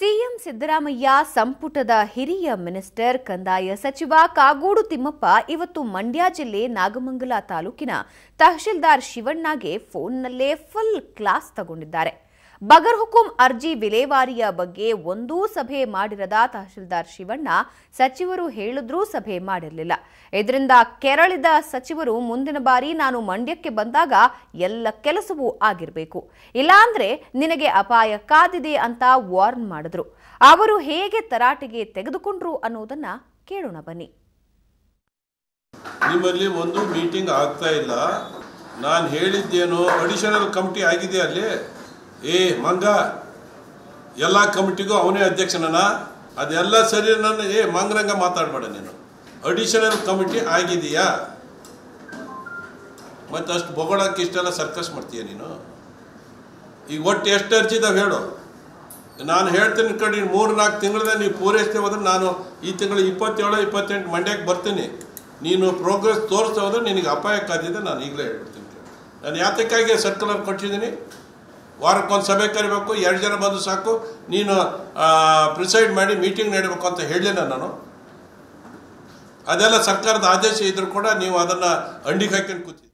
CM Siddaramaiah ಸಂಪುಟದ ಹಿರಿಯ minister ಕಂದಾಯ ಸಚಿವ ಕಾಗೋಡು ತಿಮ್ಮಪ್ಪ ಇವತ್ತು ಮಂಡ್ಯ ಜಿಲ್ಲೆ ನಾಗಮಂಗಲ ತಾಲೂಕಿನ ತಹಶೀಲ್ದಾರ್ ಶಿವಣ್ಣಗೆ ಫೋನ್ನಲ್ಲೇ ಫುಲ್ ಕ್ಲಾಸ್ ತಗೊಂಡಿದ್ದಾರೆ. ಬಗರ್ ಹುಕುಂ ಅರ್ಜಿ ವಿಲೇವಾರಿಯ ಬಗ್ಗೆ ಒಂದೂ ಸಭೆ ಮಾಡಿರದ ತಹಶೀಲ್ದಾರ್ ಶಿವಣ್ಣ ಸಚಿವರು ಹೇಳಿದ್ರೂ ಸಭೆ ಮಾಡಿರಲಿಲ್ಲ. ಇದರಿಂದ ಕೆರಳಿದ ಸಚಿವರು ಮುಂದಿನ ಬಾರಿ ನಾನು ಮಂಡ್ಯಕ್ಕೆ ಬಂದಾಗ ಎಲ್ಲ ಕೆಲಸವೂ ಆಗಿರಬೇಕು, ಇಲ್ಲಾಂದ್ರೆ ನಿನಗೆ ಅಪಾಯ ಕಾದಿದೆ ಅಂತ ವಾರ್ನ್ ಮಾಡಿದ್ರು. ಅವರು ಹೇಗೆ ತರಾಟೆಗೆ ತೆಗೆದುಕೊಂಡ್ರು ಅನ್ನೋದನ್ನ ಕೇಳೋಣ ಬನ್ನಿ. ನಿಮ್ಮಲ್ಲಿ ಒಂದು ಮೀಟಿಂಗ್ ಆಗ್ತಾ ಇಲ್ಲ, ನಾನು ಹೇಳಿದ್ದೇನೋ ಅಡಿಷನಲ್ ಕಮಿಟಿ ಆಗಿದೆ ಅಲ್ಲಿ. ಏ ಮಂಗ, ಎಲ್ಲ ಕಮಿಟಿಗೂ ಅವನೇ ಅಧ್ಯಕ್ಷನಾ? ಅದೆಲ್ಲ ಸರಿ. ನಾನು ಏ ಮಂಗರಂಗ ಮಾತಾಡಬೇಡ ನೀನು. ಅಡಿಷನಲ್ ಕಮಿಟಿ ಆಗಿದೆಯಾ? ಮತ್ತು ಅಷ್ಟು ಬೊಗಳಕ್ಕೆ ಇಷ್ಟೆಲ್ಲ ಸರ್ಕಸ್ ಮಾಡ್ತೀಯ ನೀನು. ಈಗ ಒಟ್ಟು ಎಷ್ಟು ಅರ್ಜಿದಾವೆ ಹೇಳು, ನಾನು ಹೇಳ್ತೀನಿ. ಕಡೆ 3-4 ತಿಂಗಳದ ನೀವು ಪೂರೈಸ್ತೇವೆ ಹೋದ್ರೆ ನಾನು ಈ ತಿಂಗಳು 27-28 ಮಂಡ್ಯಕ್ಕೆ ಬರ್ತೀನಿ. ನೀನು ಪ್ರೋಗ್ರೆಸ್ ತೋರಿಸ್ತಾ ಹೋದ್ರೆ ನಿನಗೆ ಅಪಾಯಕ್ಕಾಗಿದೆ, ನಾನು ಈಗಲೇ ಹೇಳ್ಬಿಡ್ತೀನಿ. ನಾನು ಯಾತಕ್ಕಾಗಿ ಸರ್ಕಲರ್ ಕೊಟ್ಟಿದ್ದೀನಿ, ವಾರಕ್ಕೊಂದು ಸಭೆ ಕರಿಬೇಕು, 2 ಜನ ಬಂದು ಸಾಕು, ನೀನು ಪ್ರಿಸೈಡ್ ಮಾಡಿ ಮೀಟಿಂಗ್ ನೀಡಬೇಕು ಅಂತ ಹೇಳಲಿಲ್ಲ ನಾನು. ಅದೆಲ್ಲ ಸರ್ಕಾರದ ಆದೇಶ ಇದ್ರೂ ಕೂಡ ನೀವು ಅದನ್ನು ಅಂಡಿಗೆ ಹಾಕೊಂಡು ಕೂತಿದ್ದೀರಿ.